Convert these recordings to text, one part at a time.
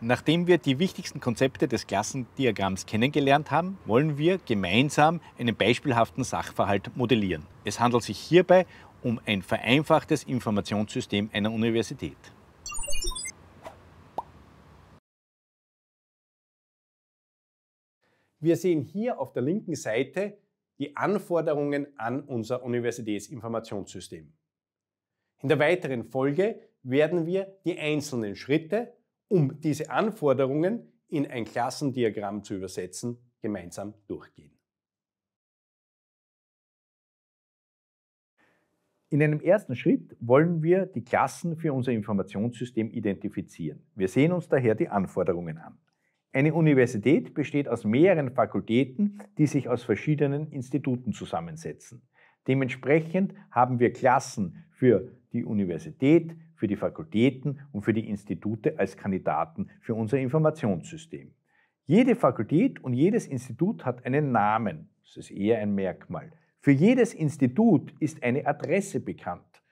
Nachdem wir die wichtigsten Konzepte des Klassendiagramms kennengelernt haben, wollen wir gemeinsam einen beispielhaften Sachverhalt modellieren. Es handelt sich hierbei um ein vereinfachtes Informationssystem einer Universität. Wir sehen hier auf der linken Seite die Anforderungen an unser Universitätsinformationssystem. In der weiteren Folge werden wir die einzelnen Schritte, um diese Anforderungen in ein Klassendiagramm zu übersetzen, gemeinsam durchgehen. In einem ersten Schritt wollen wir die Klassen für unser Informationssystem identifizieren. Wir sehen uns daher die Anforderungen an. Eine Universität besteht aus mehreren Fakultäten, die sich aus verschiedenen Instituten zusammensetzen. Dementsprechend haben wir Klassen für die Universität, für die Fakultäten und für die Institute als Kandidaten für unser Informationssystem. Jede Fakultät und jedes Institut hat einen Namen. Das ist eher ein Merkmal. Für jedes Institut ist eine Adresse bekannt.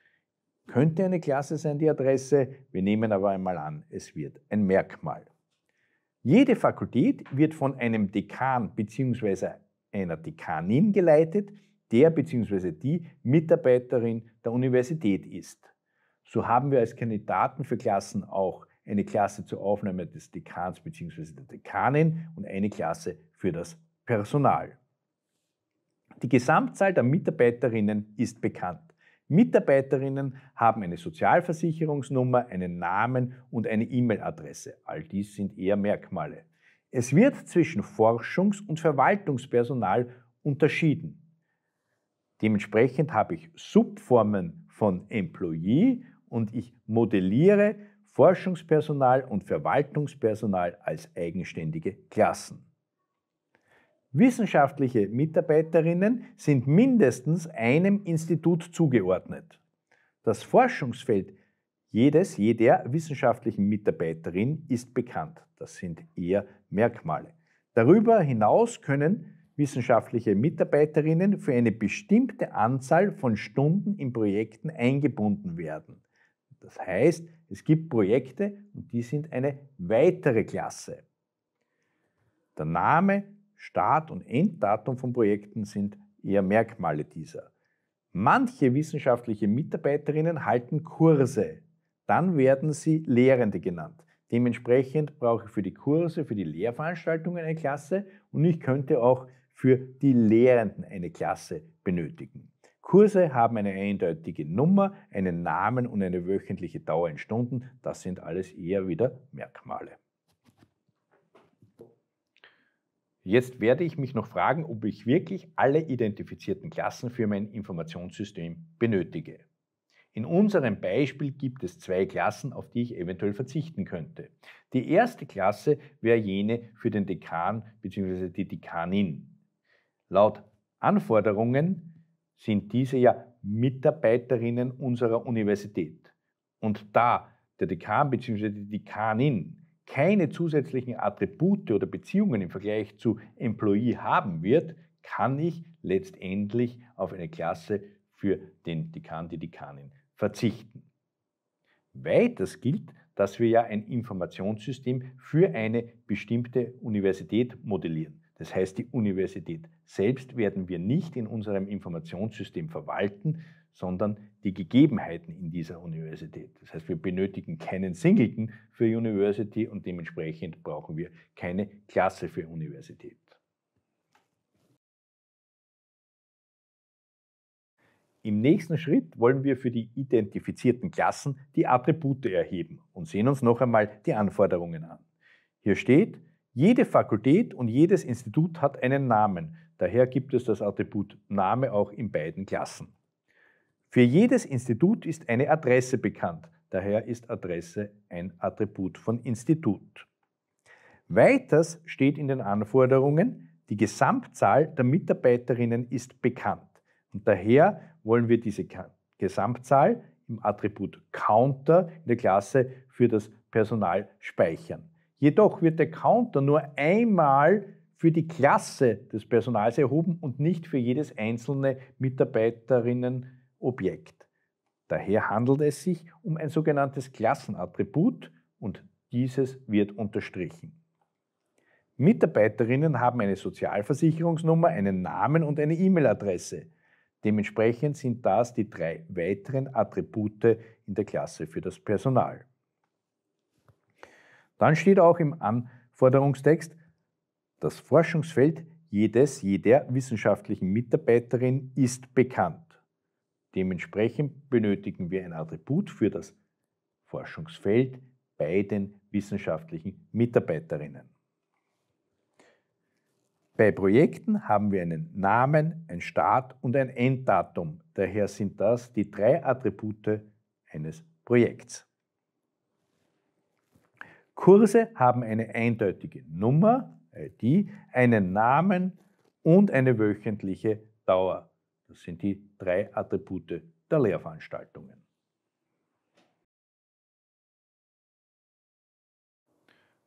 Könnte eine Klasse sein, die Adresse. Wir nehmen aber einmal an, es wird ein Merkmal. Jede Fakultät wird von einem Dekan bzw. einer Dekanin geleitet, der bzw. die Mitarbeiterin der Universität ist. So haben wir als Kandidaten für Klassen auch eine Klasse zur Aufnahme des Dekans bzw. der Dekanin und eine Klasse für das Personal. Die Gesamtzahl der Mitarbeiterinnen ist bekannt. Mitarbeiterinnen haben eine Sozialversicherungsnummer, einen Namen und eine E-Mail-Adresse. All dies sind eher Merkmale. Es wird zwischen Forschungs- und Verwaltungspersonal unterschieden. Dementsprechend habe ich Subformen von Employee und ich modelliere Forschungspersonal und Verwaltungspersonal als eigenständige Klassen. Wissenschaftliche Mitarbeiterinnen sind mindestens einem Institut zugeordnet. Das Forschungsfeld jeder wissenschaftlichen Mitarbeiterin ist bekannt. Das sind eher Merkmale. Darüber hinaus können wissenschaftliche Mitarbeiterinnen für eine bestimmte Anzahl von Stunden in Projekten eingebunden werden. Das heißt, es gibt Projekte und die sind eine weitere Klasse. Der Name, Start und Enddatum von Projekten sind eher Merkmale dieser. Manche wissenschaftliche Mitarbeiterinnen halten Kurse, dann werden sie Lehrende genannt. Dementsprechend brauche ich für die Kurse, für die Lehrveranstaltungen eine Klasse und ich könnte auch für die Lehrenden eine Klasse benötigen. Kurse haben eine eindeutige Nummer, einen Namen und eine wöchentliche Dauer in Stunden. Das sind alles eher wieder Merkmale. Jetzt werde ich mich noch fragen, ob ich wirklich alle identifizierten Klassen für mein Informationssystem benötige. In unserem Beispiel gibt es zwei Klassen, auf die ich eventuell verzichten könnte. Die erste Klasse wäre jene für den Dekan bzw. die Dekanin. Laut Anforderungen sind diese ja Mitarbeiterinnen unserer Universität. Und da der Dekan bzw. die Dekanin keine zusätzlichen Attribute oder Beziehungen im Vergleich zu Employee haben wird, kann ich letztendlich auf eine Klasse für den Dekan, die Dekanin verzichten. Weiters gilt, dass wir ja ein Informationssystem für eine bestimmte Universität modellieren. Das heißt, die Universität selbst werden wir nicht in unserem Informationssystem verwalten, sondern die Gegebenheiten in dieser Universität. Das heißt, wir benötigen keinen Singleton für University und dementsprechend brauchen wir keine Klasse für Universität. Im nächsten Schritt wollen wir für die identifizierten Klassen die Attribute erheben und sehen uns noch einmal die Anforderungen an. Hier steht, jede Fakultät und jedes Institut hat einen Namen. Daher gibt es das Attribut Name auch in beiden Klassen. Für jedes Institut ist eine Adresse bekannt, daher ist Adresse ein Attribut von Institut. Weiters steht in den Anforderungen, die Gesamtzahl der Mitarbeiterinnen ist bekannt. Und daher wollen wir diese Gesamtzahl im Attribut Counter in der Klasse für das Personal speichern. Jedoch wird der Counter nur einmal für die Klasse des Personals erhoben und nicht für jedes einzelne Mitarbeiterinnen Objekt. Daher handelt es sich um ein sogenanntes Klassenattribut und Dieses wird unterstrichen. Mitarbeiterinnen haben eine Sozialversicherungsnummer, einen Namen und eine E-Mail-Adresse. Dementsprechend sind das die 3 weiteren Attribute in der Klasse für das Personal. Dann steht auch im Anforderungstext, das Forschungsfeld jeder wissenschaftlichen Mitarbeiterin ist bekannt. Dementsprechend benötigen wir ein Attribut für das Forschungsfeld bei den wissenschaftlichen Mitarbeiterinnen. Bei Projekten haben wir einen Namen, ein Start und ein Enddatum. Daher sind das die 3 Attribute eines Projekts. Kurse haben eine eindeutige Nummer, ID, einen Namen und eine wöchentliche Dauer. Das sind die 3 Attribute der Lehrveranstaltungen.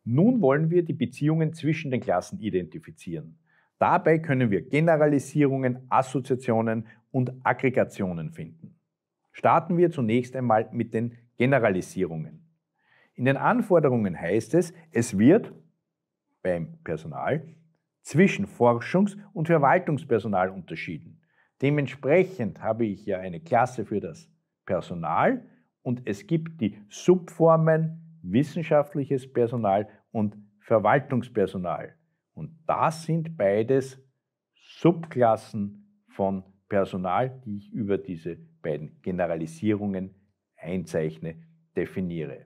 Nun wollen wir die Beziehungen zwischen den Klassen identifizieren. Dabei können wir Generalisierungen, Assoziationen und Aggregationen finden. Starten wir zunächst einmal mit den Generalisierungen. In den Anforderungen heißt es, es wird beim Personal zwischen Forschungs- und Verwaltungspersonal unterschieden. Dementsprechend habe ich ja eine Klasse für das Personal und es gibt die Subformen wissenschaftliches Personal und Verwaltungspersonal. Und das sind beides Subklassen von Personal, die ich über diese beiden Generalisierungen einzeichne, definiere.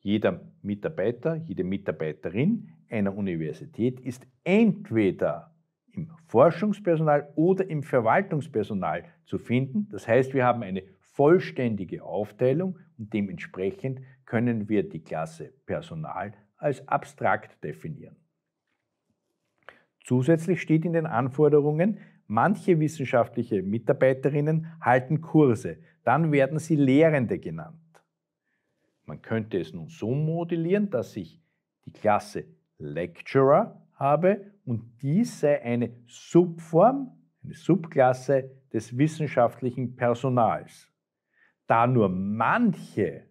Jeder Mitarbeiter, jede Mitarbeiterin einer Universität ist entweder im Forschungspersonal oder im Verwaltungspersonal zu finden. Das heißt, wir haben eine vollständige Aufteilung und dementsprechend können wir die Klasse Personal als abstrakt definieren. Zusätzlich steht in den Anforderungen, manche wissenschaftliche Mitarbeiterinnen halten Kurse, dann werden sie Lehrende genannt. Man könnte es nun so modellieren, dass ich die Klasse Lecturer habe und dies sei eine Subform, eine Subklasse des wissenschaftlichen Personals. Da nur manche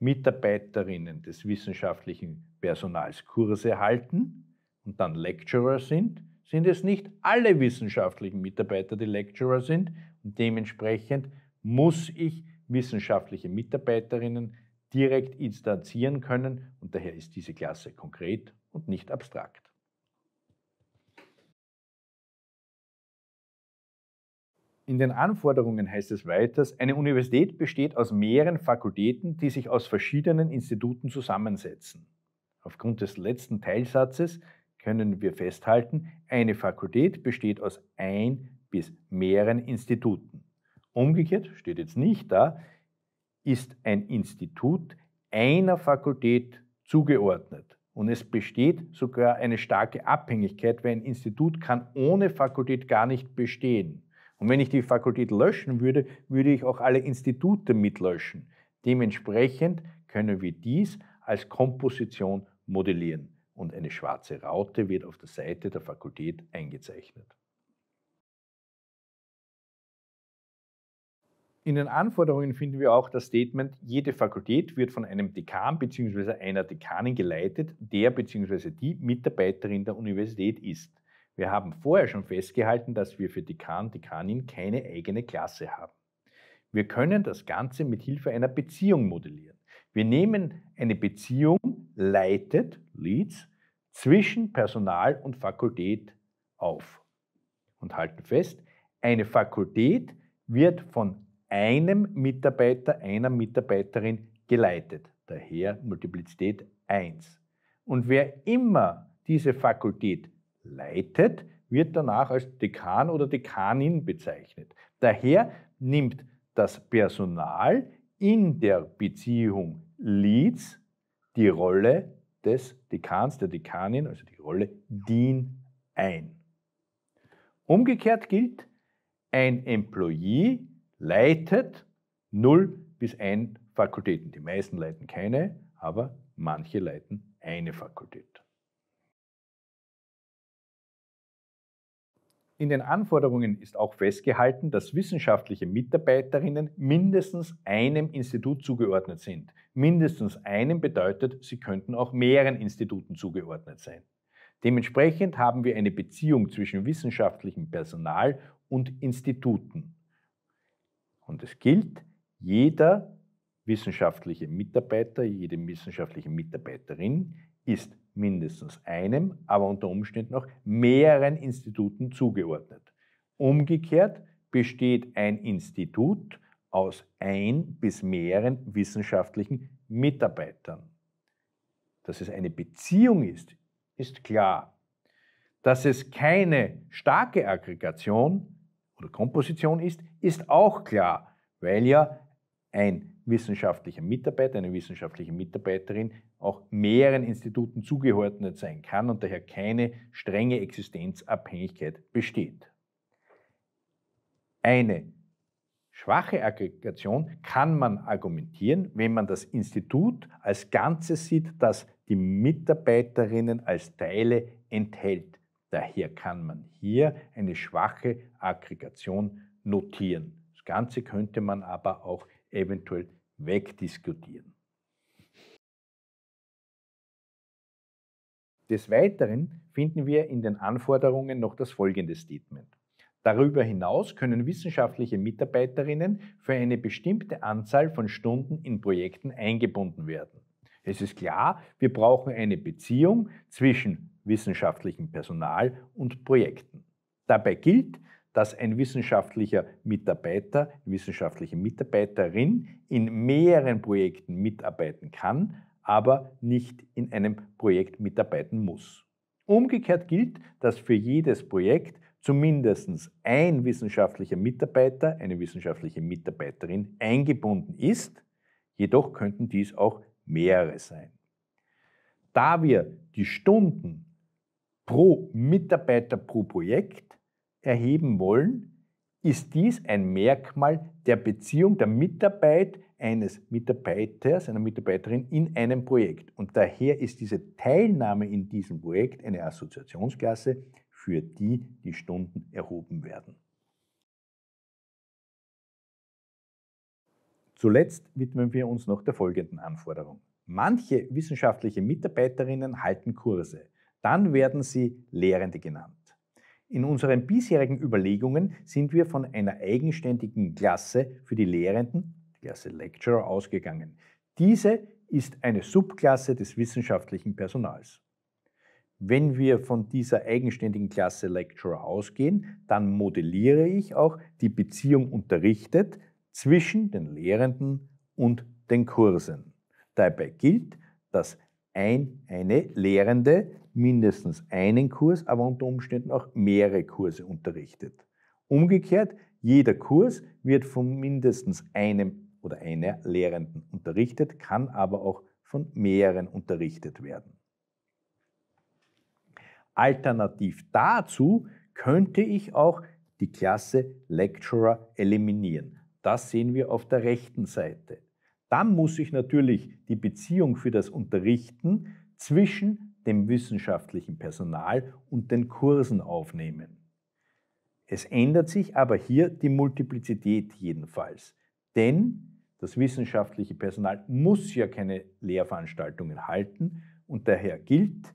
Mitarbeiterinnen des wissenschaftlichen Personals Kurse halten und dann Lecturer sind, sind es nicht alle wissenschaftlichen Mitarbeiter, die Lecturer sind. Und dementsprechend muss ich wissenschaftliche Mitarbeiterinnen direkt instanzieren können und daher ist diese Klasse konkret und nicht abstrakt. In den Anforderungen heißt es weiters, eine Universität besteht aus mehreren Fakultäten, die sich aus verschiedenen Instituten zusammensetzen. Aufgrund des letzten Teilsatzes können wir festhalten, eine Fakultät besteht aus 1 bis mehreren Instituten. Umgekehrt, steht jetzt nicht da, ist ein Institut einer Fakultät zugeordnet. Und es besteht sogar eine starke Abhängigkeit, weil ein Institut kann ohne Fakultät gar nicht bestehen. Und wenn ich die Fakultät löschen würde, würde ich auch alle Institute mitlöschen. Dementsprechend können wir dies als Komposition modellieren. Und eine schwarze Raute wird auf der Seite der Fakultät eingezeichnet. In den Anforderungen finden wir auch das Statement, jede Fakultät wird von einem Dekan bzw. einer Dekanin geleitet, der bzw. die Mitarbeiterin der Universität ist. Wir haben vorher schon festgehalten, dass wir für Dekan, Dekanin keine eigene Klasse haben. Wir können das Ganze mit Hilfe einer Beziehung modellieren. Wir nehmen eine Beziehung, leitet, Leads, zwischen Personal und Fakultät auf und halten fest, eine Fakultät wird von einem Mitarbeiter, einer Mitarbeiterin geleitet. Daher Multiplizität 1. Und wer immer diese Fakultät leitet, wird danach als Dekan oder Dekanin bezeichnet. Daher nimmt das Personal in der Beziehung Leads die Rolle des Dekans, der Dekanin, also die Rolle Dean ein. Umgekehrt gilt, ein Employee leitet 0 bis 1 Fakultäten. Die meisten leiten keine, aber manche leiten eine Fakultät. In den Anforderungen ist auch festgehalten, dass wissenschaftliche Mitarbeiterinnen mindestens einem Institut zugeordnet sind. Mindestens einem bedeutet, sie könnten auch mehreren Instituten zugeordnet sein. Dementsprechend haben wir eine Beziehung zwischen wissenschaftlichem Personal und Instituten. Und es gilt, jeder wissenschaftliche Mitarbeiter, jede wissenschaftliche Mitarbeiterin ist mindestens einem, aber unter Umständen auch mehreren Instituten zugeordnet. Umgekehrt besteht ein Institut aus ein bis mehreren wissenschaftlichen Mitarbeitern. Dass es eine Beziehung ist, ist klar. Dass es keine starke Aggregation oder Komposition ist, ist auch klar, weil ja ein wissenschaftlicher Mitarbeiter, eine wissenschaftliche Mitarbeiterin auch mehreren Instituten zugeordnet sein kann und daher keine strenge Existenzabhängigkeit besteht. Eine schwache Aggregation kann man argumentieren, wenn man das Institut als Ganzes sieht, das die Mitarbeiterinnen als Teile enthält. Daher kann man hier eine schwache Aggregation notieren. Das Ganze könnte man aber auch eventuell wegdiskutieren. Des Weiteren finden wir in den Anforderungen noch das folgende Statement. Darüber hinaus können wissenschaftliche Mitarbeiterinnen für eine bestimmte Anzahl von Stunden in Projekten eingebunden werden. Es ist klar, wir brauchen eine Beziehung zwischen wissenschaftlichem Personal und Projekten. Dabei gilt, dass ein wissenschaftlicher Mitarbeiter, eine wissenschaftliche Mitarbeiterin in mehreren Projekten mitarbeiten kann, aber nicht in einem Projekt mitarbeiten muss. Umgekehrt gilt, dass für jedes Projekt zumindest ein wissenschaftlicher Mitarbeiter, eine wissenschaftliche Mitarbeiterin eingebunden ist, jedoch könnten dies auch mehrere sein. Da wir die Stunden pro Mitarbeiter pro Projekt erheben wollen, ist dies ein Merkmal der Beziehung, der Mitarbeit eines Mitarbeiters, einer Mitarbeiterin in einem Projekt. Und daher ist diese Teilnahme in diesem Projekt eine Assoziationsklasse, für die die Stunden erhoben werden. Zuletzt widmen wir uns noch der folgenden Anforderung. Manche wissenschaftliche Mitarbeiterinnen halten Kurse, dann werden sie Lehrende genannt. In unseren bisherigen Überlegungen sind wir von einer eigenständigen Klasse für die Lehrenden, die Klasse Lecturer, ausgegangen. Diese ist eine Subklasse des wissenschaftlichen Personals. Wenn wir von dieser eigenständigen Klasse Lecturer ausgehen, dann modelliere ich auch die Beziehung unterrichtet zwischen den Lehrenden und den Kursen. Dabei gilt, dass eine Lehrende mindestens einen Kurs, aber unter Umständen auch mehrere Kurse unterrichtet. Umgekehrt, jeder Kurs wird von mindestens einem oder einer Lehrenden unterrichtet, kann aber auch von mehreren unterrichtet werden. Alternativ dazu könnte ich auch die Klasse Lecturer eliminieren. Das sehen wir auf der rechten Seite. Dann muss ich natürlich die Beziehung für das Unterrichten zwischen dem wissenschaftlichen Personal und den Kursen aufnehmen. Es ändert sich aber hier die Multiplizität jedenfalls, denn das wissenschaftliche Personal muss ja keine Lehrveranstaltungen halten und daher gilt,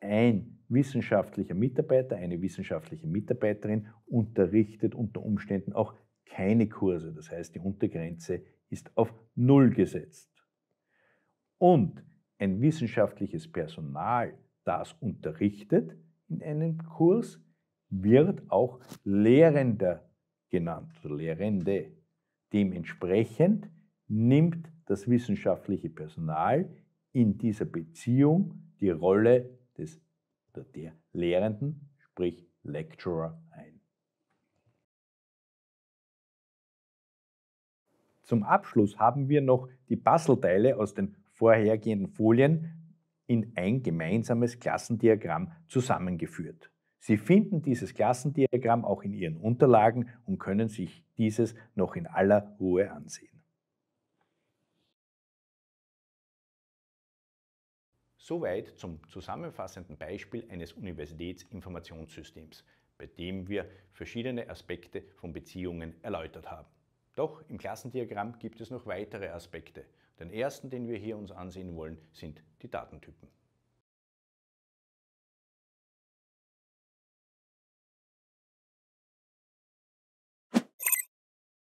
ein wissenschaftlicher Mitarbeiter, eine wissenschaftliche Mitarbeiterin unterrichtet unter Umständen auch keine Kurse, das heißt die Untergrenze ist auf 0 gesetzt. Und ein wissenschaftliches Personal, das unterrichtet in einem Kurs, wird auch Lehrender genannt, Lehrende. Dementsprechend nimmt das wissenschaftliche Personal in dieser Beziehung die Rolle der Lehrenden, sprich Lecturer, ein. Zum Abschluss haben wir noch die Puzzleteile aus den vorhergehenden Folien in ein gemeinsames Klassendiagramm zusammengeführt. Sie finden dieses Klassendiagramm auch in Ihren Unterlagen und können sich dieses noch in aller Ruhe ansehen. Soweit zum zusammenfassenden Beispiel eines Universitätsinformationssystems. bei dem wir verschiedene Aspekte von Beziehungen erläutert haben. Doch im Klassendiagramm gibt es noch weitere Aspekte. Den ersten, den wir hier uns ansehen wollen, sind die Datentypen.